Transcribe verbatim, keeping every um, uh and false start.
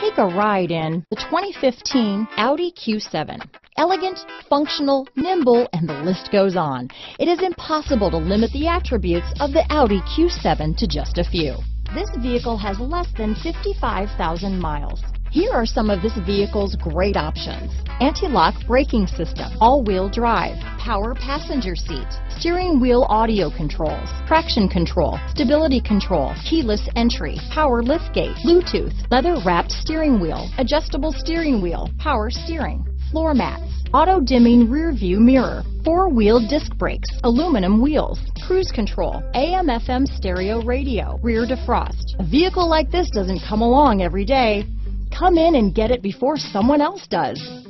Take a ride in the twenty fifteen Audi Q seven. Elegant, functional, nimble, and the list goes on. It is impossible to limit the attributes of the Audi Q seven to just a few. This vehicle has less than fifty-five thousand miles. Here are some of this vehicle's great options: anti-lock braking system, all-wheel drive, power passenger seat, steering wheel audio controls, traction control, stability control, keyless entry, power liftgate, Bluetooth, leather-wrapped steering wheel, adjustable steering wheel, power steering, floor mats, auto-dimming rear-view mirror, four-wheel disc brakes, aluminum wheels, cruise control, A M F M stereo radio, rear defrost. A vehicle like this doesn't come along every day. Come in and get it before someone else does.